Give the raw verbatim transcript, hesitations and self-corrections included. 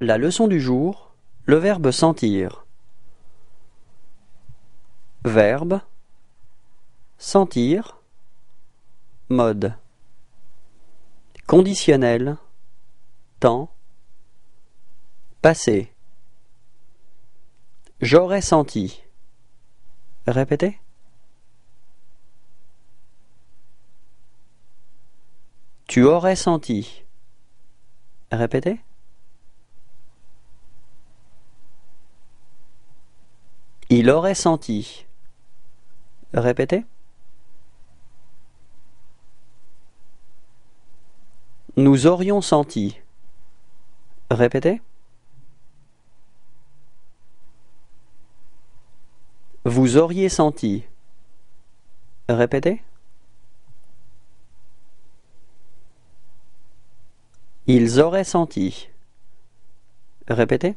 La leçon du jour, le verbe sentir. Verbe, sentir, mode. Conditionnel, temps, passé. J'aurais senti. Répétez. Tu aurais senti. Répétez. Il aurait senti. Répétez. Nous aurions senti. Répétez. Vous auriez senti. Répétez. Ils auraient senti. Répétez.